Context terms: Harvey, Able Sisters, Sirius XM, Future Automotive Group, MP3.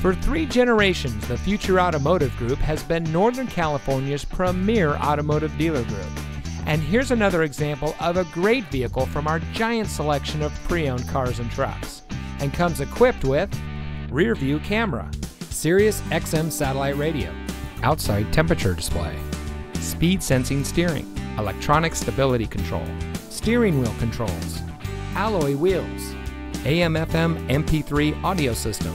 For 3 generations, the Future Automotive Group has been Northern California's premier automotive dealer group. And here's another example of a great vehicle from our giant selection of pre-owned cars and trucks. And comes equipped with rear view camera, Sirius XM satellite radio, outside temperature display, speed sensing steering, electronic stability control, steering wheel controls, alloy wheels, AM/FM MP3 audio system,